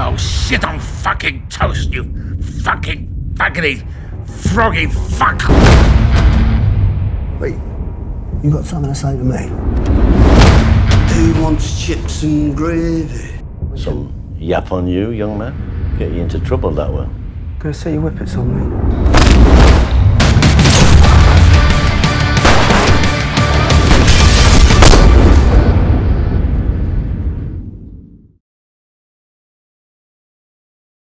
Oh shit, I'm fucking toast, you fucking buggity froggy fuck! Wait, you got something to say to me? Who wants chips and gravy? Some yap on you, young man. Get you into trouble that way. Gonna set your whippets on me.